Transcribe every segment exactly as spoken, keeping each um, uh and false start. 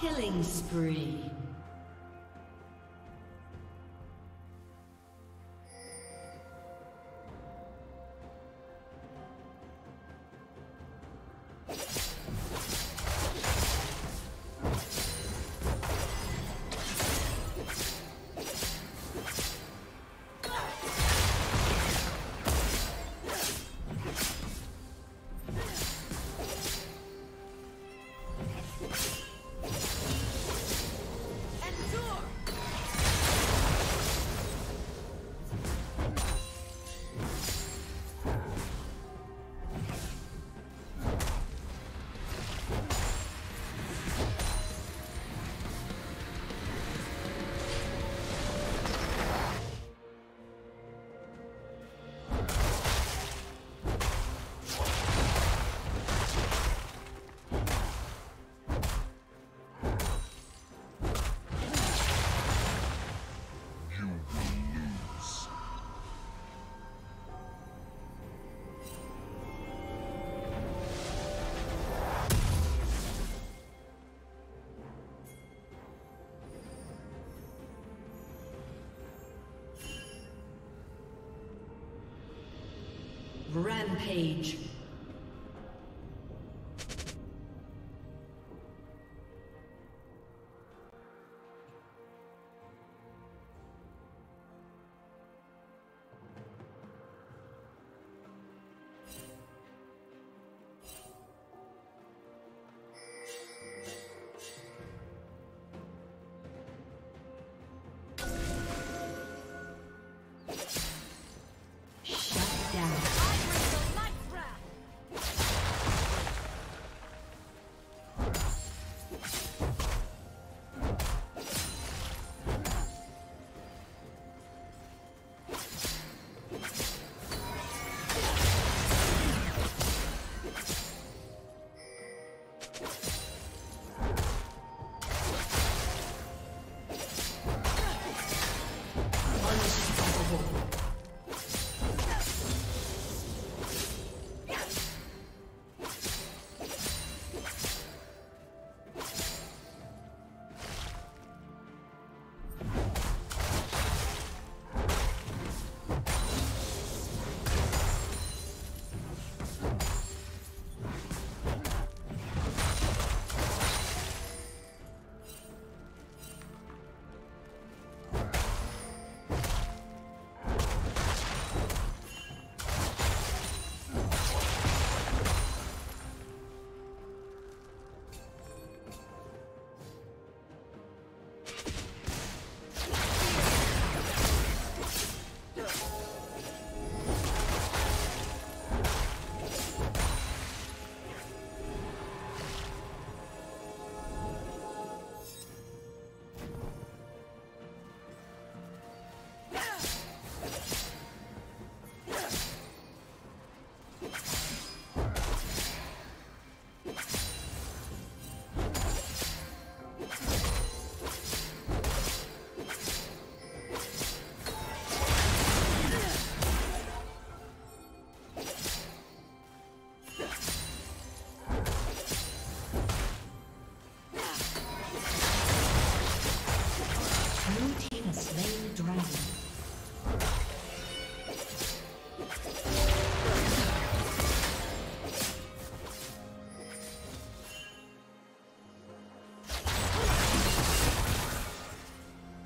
Killing spree. Rampage.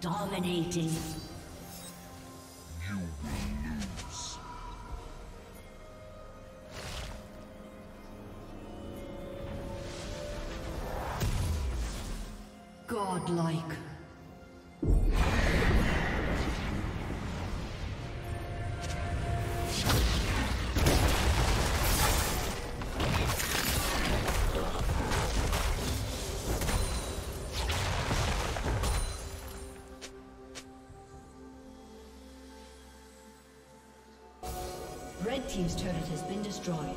Dominating. Godlike. Red Team's turret has been destroyed.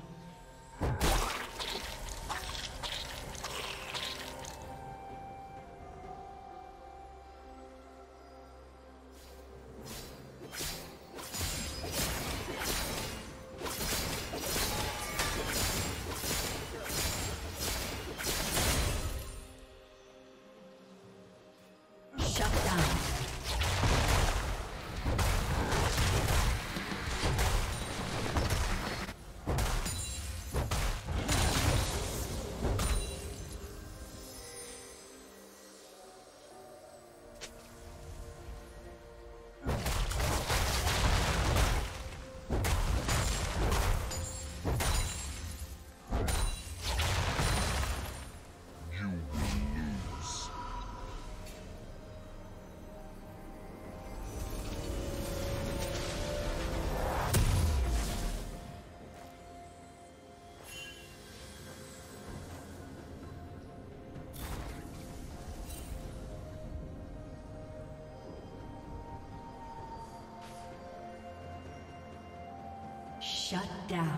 Shut down.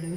Blue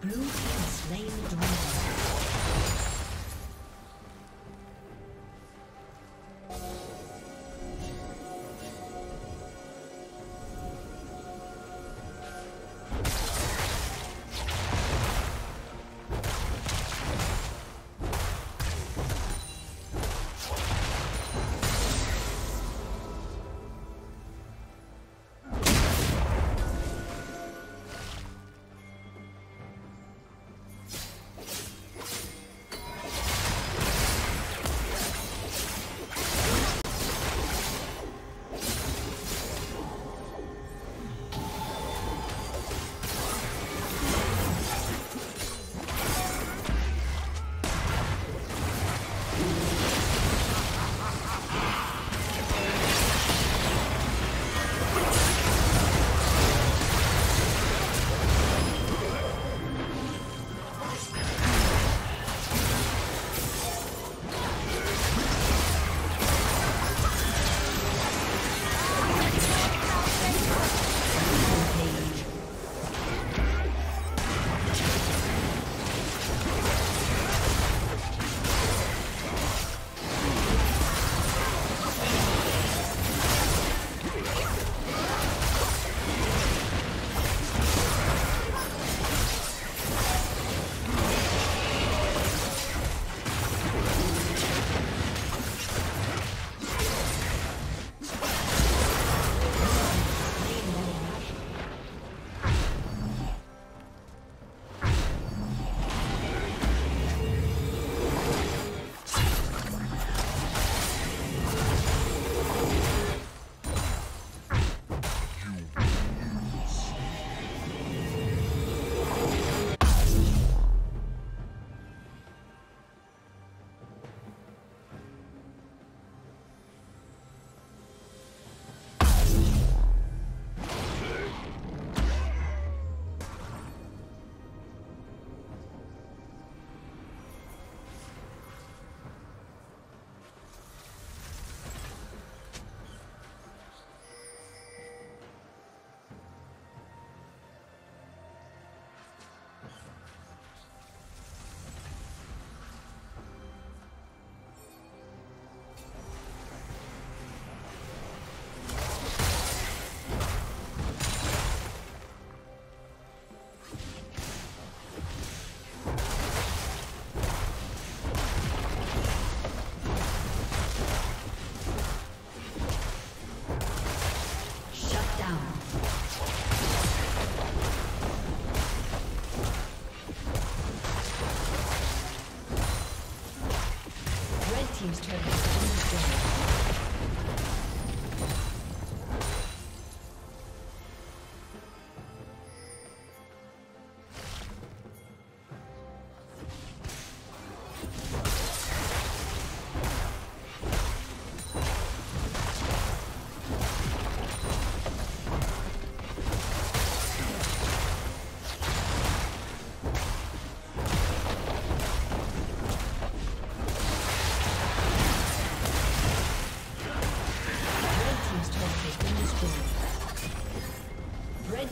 Blue team has slain the dragon.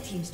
Team's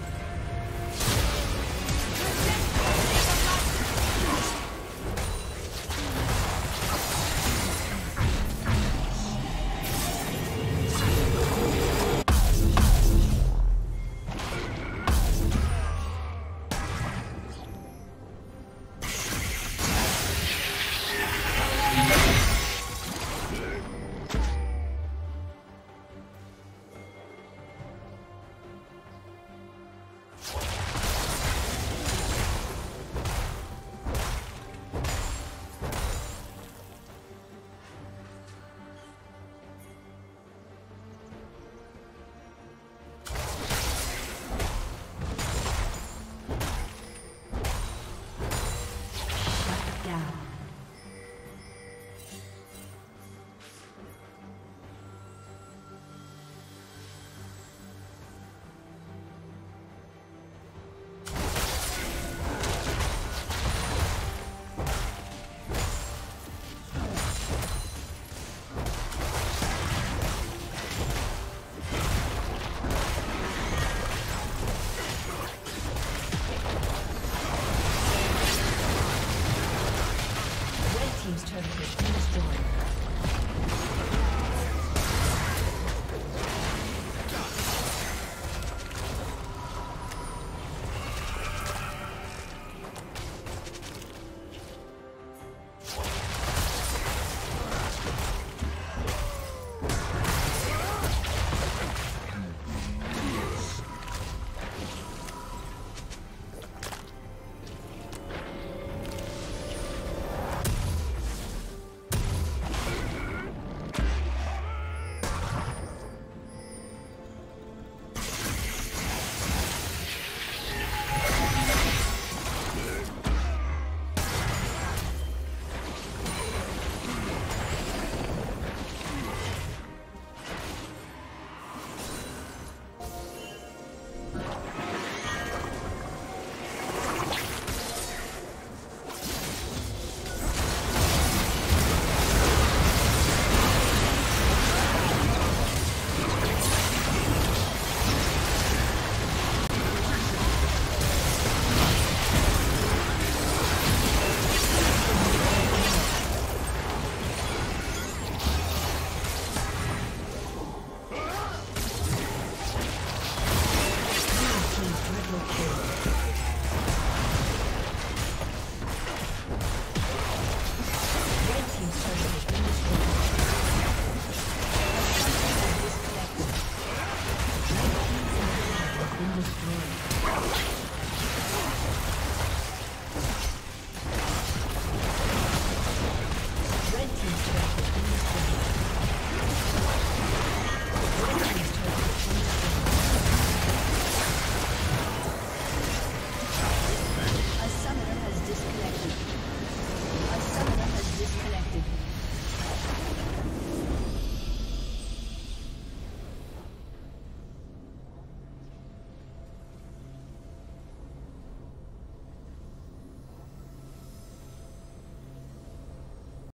team's turret has been destroyed.